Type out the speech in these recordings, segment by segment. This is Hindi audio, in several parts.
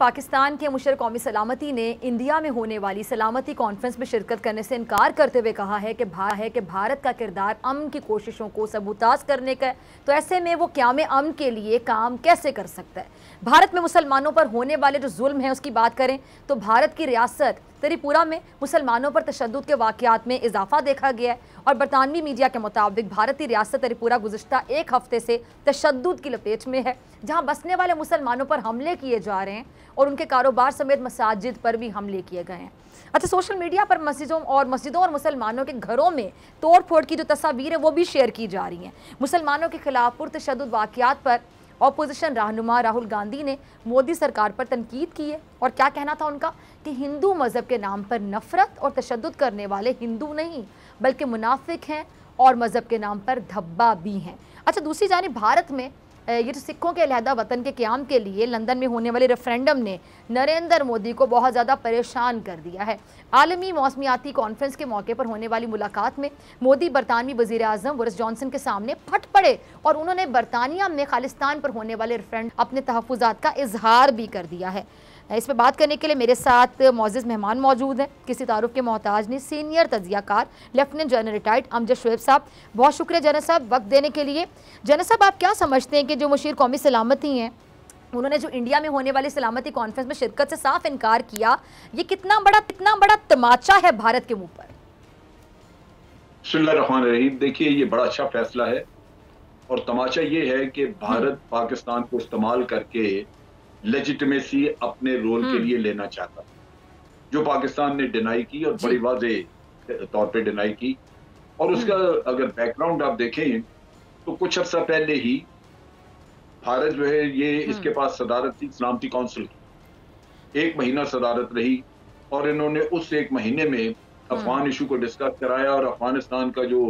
पाकिस्तान के मुशर कौमी सलामती ने इंडिया में होने वाली सलामती कॉन्फ्रेंस में शिरकत करने से इनकार करते हुए कहा है कि भारत का किरदार अमन की कोशिशों को सबूताज करने का है, तो ऐसे में वो क़याम अमन के लिए काम कैसे कर सकता है। भारत में मुसलमानों पर होने वाले जो जुल्म है उसकी बात करें तो भारत की रियासत त्रिपुरा में मुसलमानों पर तशद्दुद के वाक़यात में इजाफा देखा गया है और बरतानवी मीडिया के मुताबिक भारतीय रियासत त्रिपुरा गुज़श्ता एक हफ्ते से तशद्दुद की लपेट में है, जहां बसने वाले मुसलमानों पर हमले किए जा रहे हैं और उनके कारोबार समेत मसाजिद पर भी हमले किए गए हैं। अच्छा, सोशल मीडिया पर मस्जिदों और मुसलमानों के घरों में तोड़ फोड़ की जो तस्वीरें वो भी शेयर की जा रही हैं। मुसलमानों के खिलाफ पुरतशद्दुद वाक़यात पर अपोजिशन रहनुमा राहुल गांधी ने मोदी सरकार पर तनकीद की है और क्या कहना था उनका कि हिंदू मज़हब के नाम पर नफरत और तशद्दुद करने वाले हिंदू नहीं बल्कि मुनाफिक हैं और मज़हब के नाम पर धब्बा भी हैं। अच्छा, दूसरी जानिब भारत में ये जो सिखों के अलहदा वतन के क़याम के लिए लंदन में होने वाले रेफरेंडम ने नरेंद्र मोदी को बहुत ज़्यादा परेशान कर दिया है। आलमी मौसमियाती कॉन्फ्रेंस के मौके पर होने वाली मुलाकात में मोदी बरतानवी वज़ीर आज़म बोरिस जॉनसन के सामने फट पड़े और उन्होंने बरतानिया में खालिस्तान पर होने वाले रेफरेंडम अपने तहफ़्फ़ुज़ात का इजहार भी कर दिया है। इस पर बात करने के लिए मेरे साथ मौजूद मेहमान मौजूद हैं, किसी तारुफ के मोहताज नहीं, सीनियर तजियाकार lieutenant general retired Amjad Shoaib साहब। बहुत शुक्रिया जनरल साहब वक्त देने के लिए। जनरल साहब, आप क्या समझते हैं कि जो मुशीर कौमी सलामती हैं उन्होंने जो इंडिया में होने वाली सलामती कॉन्फ्रेंस में शिरकत से साफ इनकार किया, ये कितना बड़ा तमाचा है भारत के मुँह पर। बिस्मिल्लाह रहमान रहीम। देखिए, ये बड़ा अच्छा फैसला है और तमाचा ये है कि भारत पाकिस्तान को इस्तेमाल करके लेजिटिमेसी अपने रोल के लिए लेना चाहता, जो पाकिस्तान ने डिनाई की और बड़ी वाज़ेह तौर पे डिनाई की। और उसका अगर बैकग्राउंड आप देखें तो कुछ अर्सा पहले ही भारत जो है ये इसके पास सदारत थी सलामती काउंसिल की, 1 महीना सदारत रही और इन्होंने उस 1 महीने में अफगान इशू को डिस्कस कराया और अफगानिस्तान का जो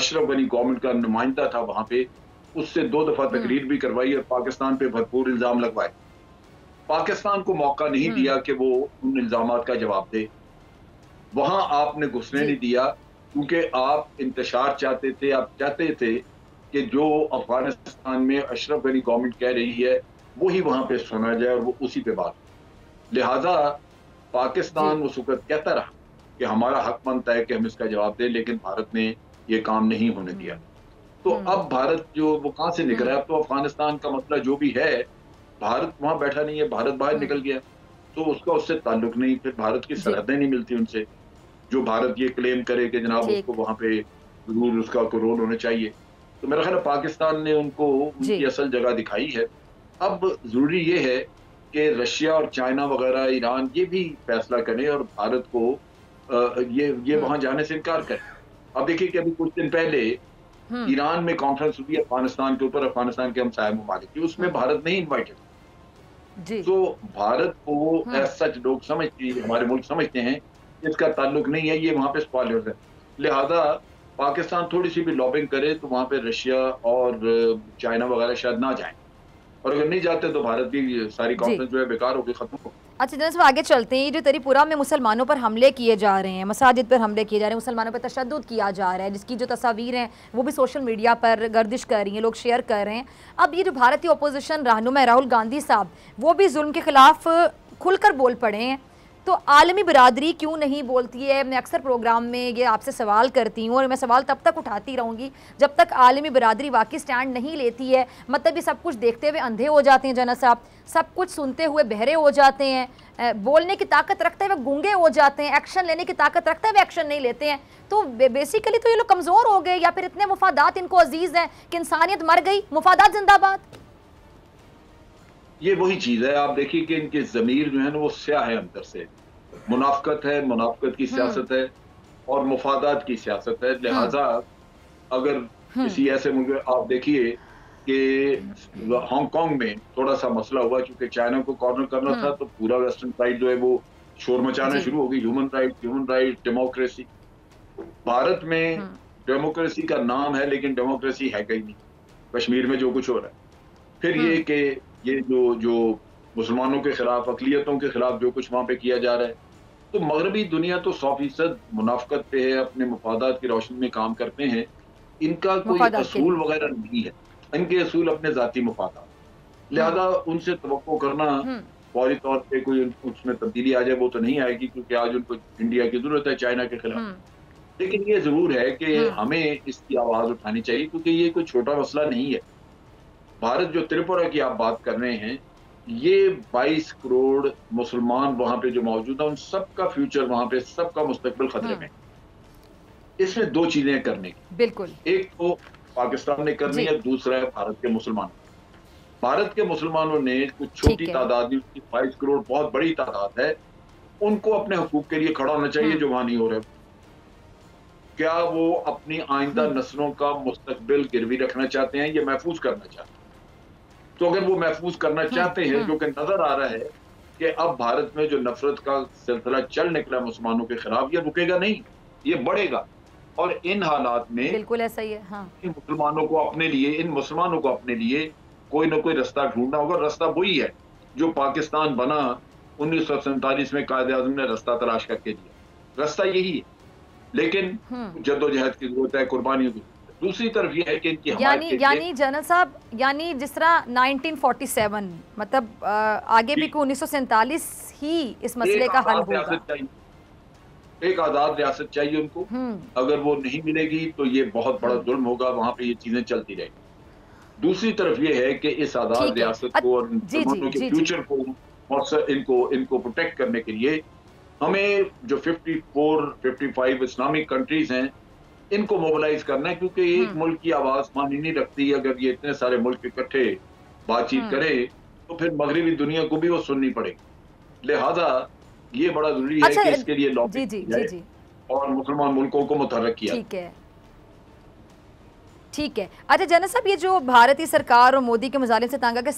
अशरफ गनी गवर्नमेंट का नुमाइंदा था वहाँ पे उससे 2 दफा तकरीर भी करवाई और पाकिस्तान पे भरपूर इल्ज़ाम लगवाए। पाकिस्तान को मौका नहीं दिया कि वो उन इल्जामात का जवाब दे, वहां आपने घुसने नहीं दिया क्योंकि आप इंतशार चाहते थे। आप चाहते थे कि जो अफगानिस्तान में अशरफ गनी गवर्नमेंट कह रही है वही वहां पे सुना जाए और वो उसी पे बात। लिहाजा पाकिस्तान उस वक्त कहता रहा कि हमारा हक बनता है कि हम इसका जवाब दें, लेकिन भारत ने ये काम नहीं होने दिया। तो अब भारत जो वो कहाँ से निकला है, अब तो अफगानिस्तान का मसला जो भी है भारत वहां बैठा नहीं है, भारत बाहर निकल गया तो उसका उससे ताल्लुक नहीं। फिर भारत की सरहदें नहीं मिलती उनसे, जो भारत ये क्लेम करे कि जनाब उसको वहां पे जरूर उसका कोई रोल होना चाहिए। तो मेरा ख्याल है पाकिस्तान ने उनको उनकी असल जगह दिखाई है। अब जरूरी ये है कि रशिया और चाइना वगैरह ईरान ये भी फैसला करें और भारत को ये वहां जाने से इनकार करें। अब देखिए कि अभी कुछ दिन पहले ईरान में कॉन्फ्रेंस हुई अफगानिस्तान के ऊपर, अफगानिस्तान के हमसाय ममालिक की, उसमें भारत नहीं इन्वाइटेड। तो भारत को सच लोग समझते हैं, हमारे मुल्क समझते हैं इसका ताल्लुक नहीं है, ये वहां पे स्पॉइलर है। लिहाजा पाकिस्तान थोड़ी सी भी लॉबिंग करे तो वहां पे रशिया और चाइना वगैरह शायद ना जाए और अगर नहीं जाते तो भारत भी सारी कॉन्फ्रेंस जो है बेकार होकर खत्म हो। अच्छा जनाब, हम आगे चलते हैं। जो त्रिपुरा में मुसलमानों पर हमले किए जा रहे हैं, मसाजिद पर हमले किए जा रहे हैं, मुसलमानों पर तशद्दुद किया जा रहा है, जिसकी जो तस्वीर हैं वो भी सोशल मीडिया पर गर्दिश कर रही हैं, लोग शेयर कर रहे हैं। अब ये जो भारतीय अपोजिशन रहनुमा राहुल गांधी साहब वो भी जुल्म के खिलाफ खुलकर बोल पड़े हैं, तो आलमी बिरादरी क्यों नहीं बोलती है? मैं अक्सर प्रोग्राम में ये आपसे सवाल करती हूँ और मैं सवाल तब तक उठाती रहूँगी जब तक आलमी बिरादरी वाकई स्टैंड नहीं लेती है। मतलब ये सब कुछ देखते हुए अंधे हो जाते हैं जनरल साहब, सब कुछ सुनते हुए बहरे हो जाते हैं, बोलने की ताकत रखते हुए गूंगे हो जाते हैं, एक्शन लेने की ताकत रखते हुए एक्शन नहीं लेते हैं। तो बेसिकली तो ये लोग कमज़ोर हो गए या फिर इतने मुफादात इनको अजीज़ हैं कि इंसानियत मर गई, मुफादात जिंदाबाद। ये वही चीज़ है। आप देखिए कि इनके ज़मीर जो है ना वो स्याह है अंदर से, मुनाफकत है, मुनाफकत की सियासत है और मुफादात की सियासत है। लिहाजा अगर किसी ऐसे मुल्क, आप देखिए कि हांगकांग में थोड़ा सा मसला हुआ क्योंकि चाइना को कॉर्नर करना था तो पूरा वेस्टर्न साइड जो है वो शोर मचाना शुरू हो गई, ह्यूमन राइट डेमोक्रेसी। भारत में डेमोक्रेसी का नाम है लेकिन डेमोक्रेसी है कहीं नहीं, कश्मीर में जो कुछ हो रहा है। फिर ये कि ये जो मुसलमानों के खिलाफ, अकलियतों के खिलाफ जो कुछ वहाँ पे किया जा रहा है, तो मगरबी दुनिया तो 100% मुनाफकत पे है, अपने मफादात की रोशनी में काम करते हैं। इनका कोई असूल वगैरह नहीं है, इनके असूल अपने जाती मफादात, लिहाजा उनसे तवक्को करना फौरी तौर पे कोई उसमें तब्दीली आ जाए वो तो नहीं आएगी, क्योंकि आज उनको इंडिया की जरूरत है चाइना के खिलाफ। लेकिन ये जरूर है कि हमें इसकी आवाज उठानी चाहिए, क्योंकि ये कोई छोटा मसला नहीं है। भारत जो त्रिपुरा की आप बात कर रहे हैं, ये 22 करोड़ मुसलमान वहां पे जो मौजूद है, उन सबका फ्यूचर वहां पे, सबका मुस्तकबिल खतरे में। इसमें दो चीजें करने की, बिल्कुल, एक तो पाकिस्तान ने करनी है, दूसरा है भारत के मुसलमान। भारत के मुसलमानों ने कुछ छोटी तादाद नहीं, उसकी 22 करोड़ बहुत बड़ी तादाद है, उनको अपने हकूक के लिए खड़ा होना चाहिए जो वहां नहीं हो रहे। क्या वो अपनी आइंदा नस्लों का मुस्तकबिल गिरवी रखना चाहते हैं या महफूज करना चाहते हैं? तो अगर वो महफूज करना चाहते हैं, क्योंकि नजर आ रहा है कि अब भारत में जो नफरत का सिलसिला चल निकला मुसलमानों के खिलाफ, ये रुकेगा नहीं, ये बढ़ेगा। और इन हालात में बिल्कुल ऐसा ही है, इन मुसलमानों को अपने लिए, कोई ना कोई रास्ता ढूंढना होगा। रास्ता वही है जो पाकिस्तान बना 1947 में, कायदे आजम ने रास्ता तलाश करके दिया, रास्ता यही है। लेकिन जद्दोजहद की जरूरत है, कुर्बानियों की। दूसरी तरफ ये है कि इनकी यानी जनरल साहब, यानी जिस तरह 1947, मतलब आगे भी 1947 ही इस मसले का हल होगा। एक आजाद रियासत चाहिए उनको, अगर वो नहीं मिलेगी तो ये बहुत बड़ा जुल्म होगा, वहां पे ये चीजें चलती रहेगी। दूसरी तरफ ये है कि इस आजाद रियासत को और के फ्यूचर को और इनको प्रोटेक्ट करने के लिए हमें जो 54-55 इस्लामिक कंट्रीज हैं, इनको मोबिलाइज करना है, क्योंकि एक मुल्क की आवाज मानी नहीं रखती। अगर ये इतने सारे मुल्क इकट्ठे बातचीत करें तो फिर मगरबी दुनिया को भी वो सुननी पड़ेगी। लिहाजा ये बड़ा जरूरी है कि इसके लिए लॉबी और मुसलमान मुल्कों को मुतहर्रिक किया। ठीक है, अच्छा जनरल साहब, ये जो भारतीय सरकार और मोदी के मुजालिम से तांगा के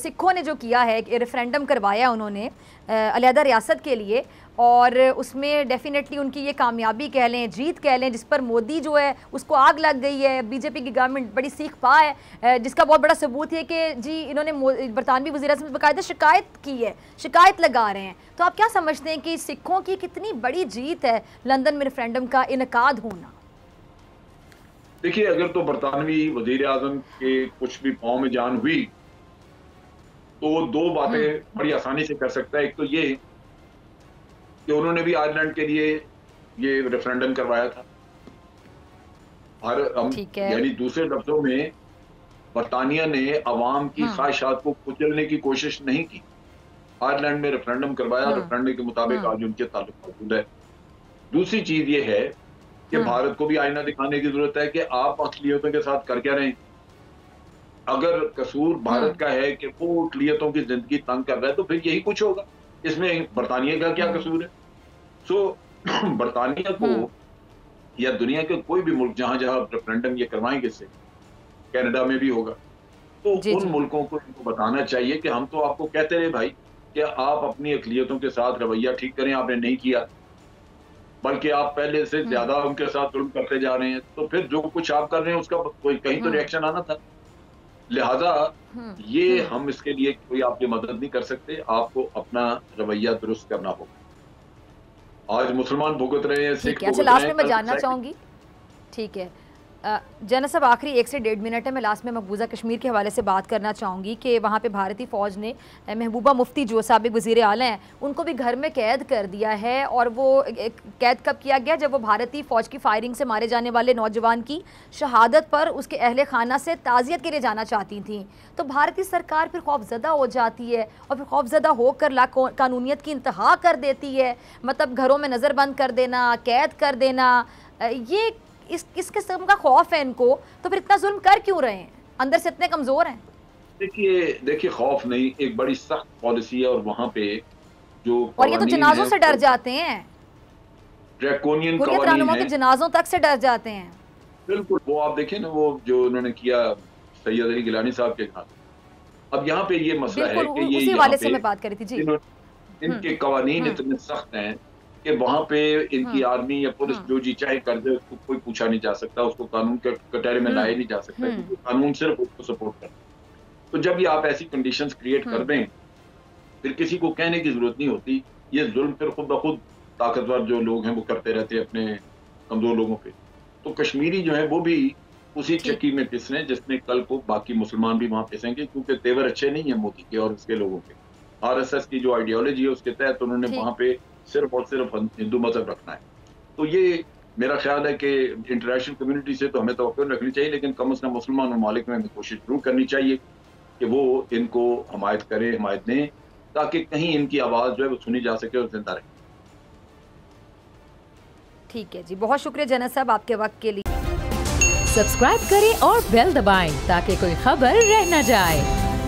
सिखों ने जो किया है, कि रेफरेंडम करवाया उन्होंने अलहदा रियासत के लिए, और उसमें डेफिनेटली उनकी ये कामयाबी कह लें, जीत कह लें, जिस पर मोदी जो है उसको आग लग गई है, बीजेपी की गवर्नमेंट बड़ी सीख पा है, जिसका बहुत बड़ा सबूत है कि जी इन्होंने बरतानवी वज़ीर-ए-आज़म से बाकायदा शिकायत की है, शिकायत लगा रहे हैं। तो आप क्या समझते हैं कि सिखों की कितनी बड़ी जीत है लंदन में रेफरेंडम का इनकाद होना? देखिए, अगर तो बरतानवी वज़ीर-ए-आज़म के कुछ भी पाँव में जान हुई तो दो बातें बड़ी आसानी से कर सकता है। एक तो ये कि उन्होंने भी आयरलैंड के लिए ये रेफरेंडम करवाया था, और यानी दूसरे लफ्जों में बरतानिया ने आवाम की ख्वाहिशात को कुचलने की कोशिश नहीं की। आयरलैंड में रेफरेंडम करवाया, रेफरेंडम के मुताबिक आज उनके ताल्लुक मौजूद है। दूसरी चीज ये है कि भारत को भी आईना दिखाने की जरूरत है कि आप अकलियतों के साथ कर क्या रहे हैं। अगर कसूर भारत का है कि वो अकलियतों की जिंदगी तंग कर रहा है, तो फिर यही कुछ होगा, इसमें बरतानिया का क्या कसूर है? सो बरतानिया को या दुनिया के कोई भी मुल्क जहां जहां रेफरेंडम ये करवाएंगे, से कनाडा में भी होगा, तो उन मुल्कों को इनको बताना चाहिए कि हम तो आपको कहते रहे भाई कि आप अपनी अकलियतों के साथ रवैया ठीक करें, आपने नहीं किया, बल्कि आप पहले से ज्यादा उनके साथ जुल्म करते जा रहे हैं, तो फिर जो कुछ आप कर रहे हैं उसका कोई कहीं तो रिएक्शन आना था। लिहाजा ये हम इसके लिए कोई आपकी मदद नहीं कर सकते, आपको अपना रवैया दुरुस्त करना होगा। आज मुसलमान भुगत रहे हैं, सिख भुगत रहे हैं। लास्ट में मैं जानना चाहूंगी, ठीक है जनरल साहब, आखिरी 1 से 1.5 मिनट है, मैं लास्ट में मकबूजा कश्मीर के हवाले से बात करना चाहूँगी कि वहाँ पे भारतीय फ़ौज ने महबूबा मुफ्ती जो साबिक वज़ीर आला हैं, उनको भी घर में कैद कर दिया है। और वो कैद कब किया गया? जब वो भारतीय फ़ौज की फायरिंग से मारे जाने वाले नौजवान की शहादत पर उसके अहल खाना से ताज़ियत के लिए जाना चाहती थीं। तो भारतीय सरकार फिर खौफजदा हो जाती है, और फिर खौफजदा होकर ला कानूनीत की इंतहा कर देती है, मतलब घरों में नज़रबंद कर देना, कैद कर देना, ये इस किस्म का खौफ है इनको। तो फिर इतना जुल्म कर क्यों रहे हैं? अंदर से इतने कमजोर हैं? देखिए खौफ नहीं, एक बड़ी सख्त पॉलिसी है, और वहाँ पे जो और ये तो जनाजों से डर जाते हैं, ड्रैकोनियन कानून के जनाजों तक से डर जाते हैं। बिल्कुल, वो आप देखें ना, वो जो उन्होंने किया सैयद अली गिलानी साहब के साथ। अब यहाँ पे ये मसला है कि ये उसी वाले से मैं बात कर रही थी जी, इनके कानून इतने सख्त हैं कि वहाँ पे इनकी आर्मी या पुलिस जो जी चाहे कर दे, उसको कोई पूछा नहीं जा सकता, उसको कानून के कटहरे में लाया नहीं जा सकता, क्योंकि कानून सिर्फ उसको सपोर्ट करता है। तो जब ये आप ऐसी कंडीशंस क्रिएट कर दें, फिर किसी को कहने की जरूरत नहीं होती, ये जुल्म फिर खुद ब खुद ताकतवर जो लोग हैं वो करते रहते हैं अपने कमजोर लोगों पर। तो कश्मीरी जो है वो भी उसी चक्की में पिसने जिसमें कल को बाकी मुसलमान भी वहाँ पिसेंगे, क्योंकि तेवर अच्छे नहीं है मोदी के और उसके लोगों के। आरएसएस की जो आइडियोलॉजी है उसके तहत उन्होंने वहां पे सिर्फ और सिर्फ हिंदू मजहब रखना है। तो ये मेरा ख्याल है कि इंटरनेशनल कम्युनिटी से तो हमें तवक्को रखनी चाहिए, लेकिन कम अज़ कम मुसलमान ममालिक में कोशिश जरूर करनी चाहिए कि वो इनको हमायत करें, हमायत दें, ताकि कहीं इनकी आवाज़ जो है वो सुनी जा सके और जिंदा रहे। ठीक है जी, बहुत शुक्रिया जना साहब आपके वक्त के लिए। सब्सक्राइब करें और बेल दबाएं ताकि कोई खबर रह न जाए।